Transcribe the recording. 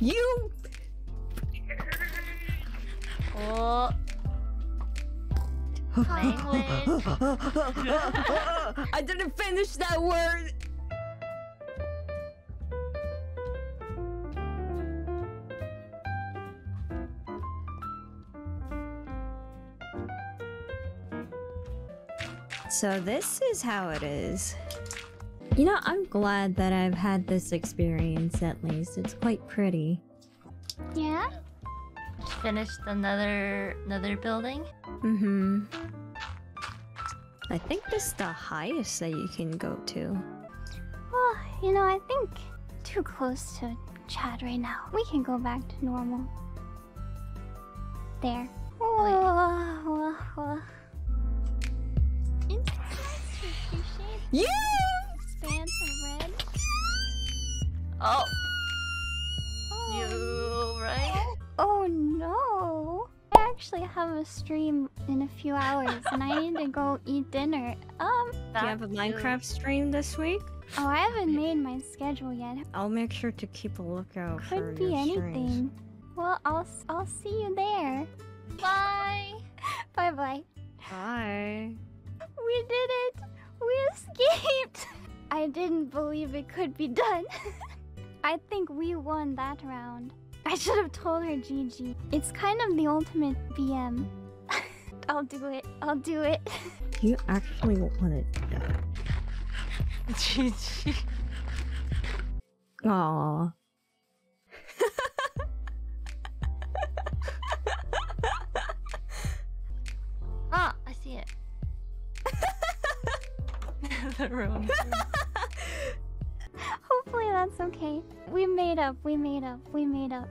You. Oh. Language. I didn't finish that word. So this is how it is. You know, I'm glad that I've had this experience at least. It's quite pretty. Yeah? Finished another building? Mm-hmm. I think this is the highest that you can go to. Well, you know, I think too close to Chat right now. We can go back to normal. There. Whoa. You expand the red. Oh. You right? Oh no! I actually have a stream in a few hours, and I need to go eat dinner. Do you have a Minecraft stream this week? Oh, I haven't made my schedule yet. I'll make sure to keep a lookout for your streams. Could be anything. Well, I'll see you there. Bye. Bye. Bye. We did it. We escaped! I didn't believe it could be done. I think we won that round. I should have told her GG. It's kind of the ultimate BM. I'll do it. You actually won it. GG. Aww. Ah, I see it. The room. Hopefully that's okay. We made up.